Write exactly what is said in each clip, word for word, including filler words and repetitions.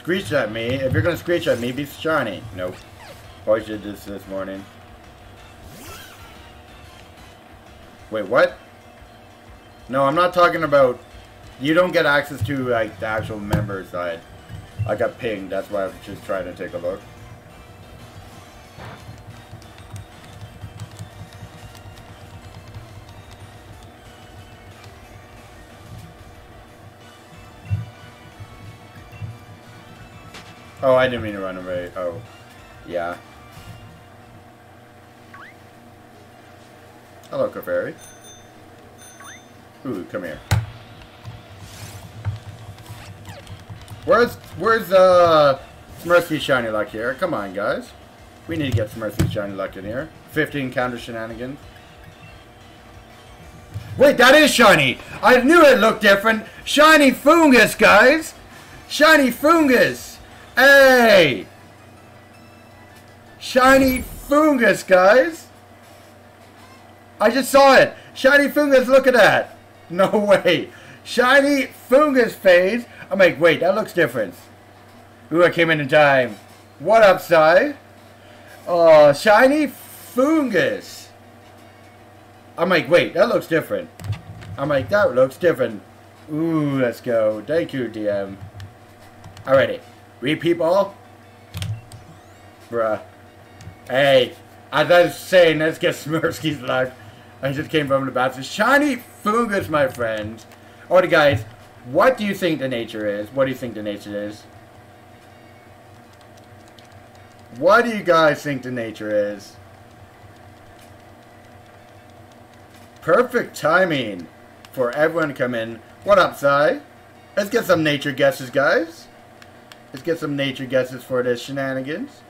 screech at me. If you're gonna screech at me, be shiny. Nope. Probably should do this this morning. Wait, what? No, I'm not talking about... You don't get access to, like, the actual member side. I got pinged, that's why I was just trying to take a look. Oh, I didn't mean to run away. Oh, yeah. Hello, Kefairy. Ooh, come here. Where's, where's, uh, Smirsky Shiny Luck here? Come on, guys. We need to get Smirsky Shiny Luck in here. fifteen counter shenanigans. Wait, that is shiny! I knew it looked different! Shiny Foongus, guys! Shiny Foongus! Hey! Shiny Foongus, guys! I just saw it! Shiny Foongus, look at that! No way! Shiny Foongus phase! I'm like, wait, that looks different. Ooh, I came in in time. What up, Psy? Oh, shiny Foongus. I'm like, wait, that looks different. I'm like, that looks different. Ooh, let's go. Thank you, D M. Alrighty. We people. Bruh. Hey, as I was saying, let's get Smirsky's luck. I just came from the bathroom. Shiny Foongus, my friend. Alrighty, guys. What do you think the nature is? What do you think the nature is? What do you guys think the nature is? Perfect timing for everyone to come in. What up, Psy? Let's get some nature guesses, guys. Let's get some nature guesses for this shenanigans.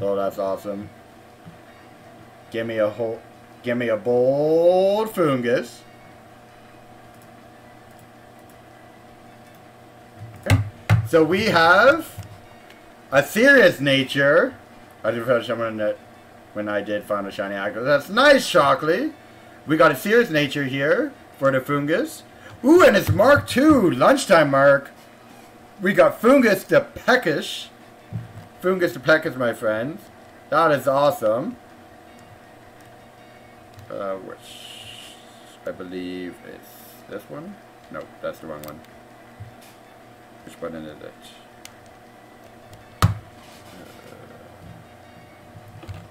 Oh, that's awesome. Give me a whole... Give me a bold Foongus. Okay. So we have a serious nature. I did find someone that when I did find a shiny actor. That's nice, Shockley. We got a serious nature here for the Foongus. Ooh, and it's Mark two, lunchtime Mark. We got Fungus the Peckish. Fungus the Peckish, my friends. That is awesome. Uh, which I believe is this one? No, that's the wrong one. Which button is it? Uh,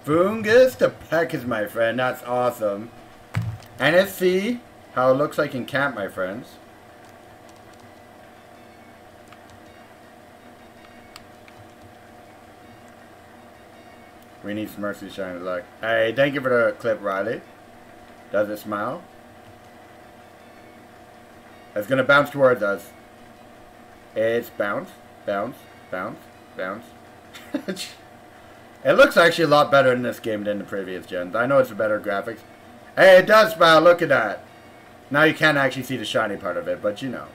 Foongus the Peckish, my friend. That's awesome. And let's see how it looks like in camp, my friends. We need Smirsky Shiny Luck. Hey, thank you for the clip, Riley. Does it smile? It's gonna bounce towards us. It's bounce, bounce, bounce, bounce. It looks actually a lot better in this game than the previous gens. I know it's a better graphics. Hey, it does smile, look at that. Now you can't actually see the shiny part of it, but you know.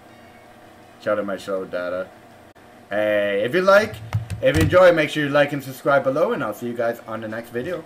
Shout out my show data. Hey, if you like, if you enjoy, make sure you like and subscribe below, and I'll see you guys on the next video.